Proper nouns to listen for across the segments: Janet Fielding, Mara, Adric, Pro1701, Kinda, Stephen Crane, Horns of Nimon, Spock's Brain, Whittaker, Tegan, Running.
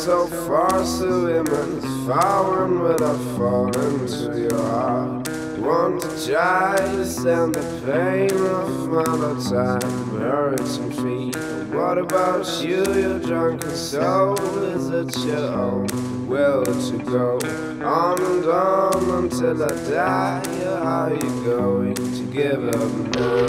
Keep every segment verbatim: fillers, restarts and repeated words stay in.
so far, swimming, falling when I fall into your heart. Want to try to send the pain of my time, hurts and feet. What about you, your drunken soul? Is it your own? Where would you go? On and on until I die. How are you going to give up now?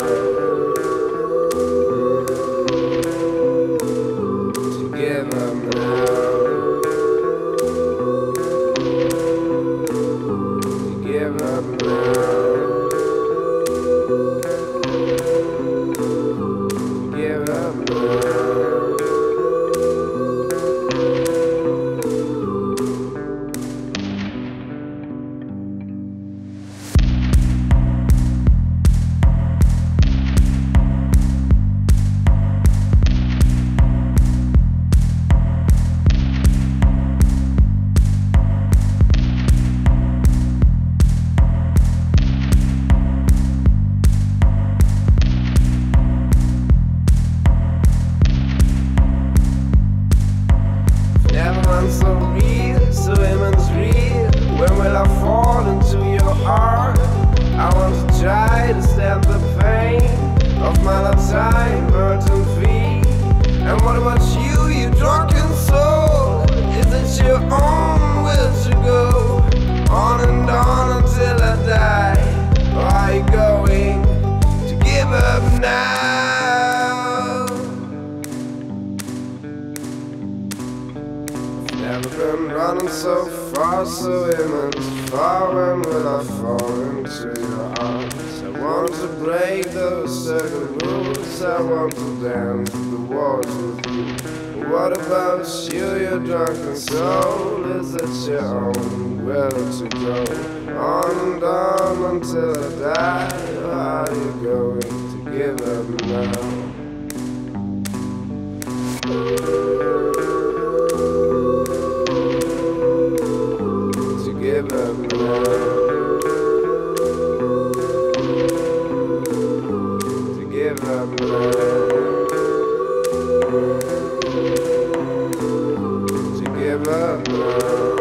So real, so women's real. When will I fall into your heart? I want to try to stand the pain of my lifetime, hurt and feet. And what about you, you drunken soul? Is it your own will to go on and on until I die? Or are you going to give up now? Never been running so far, so immense, falling when I fall into your arms. I want to break those circle rules, I want to dance the walls with you. What about you, your drunken soul? Is it your own will to go on and on until I die? Or are you going to give up now? To give up love.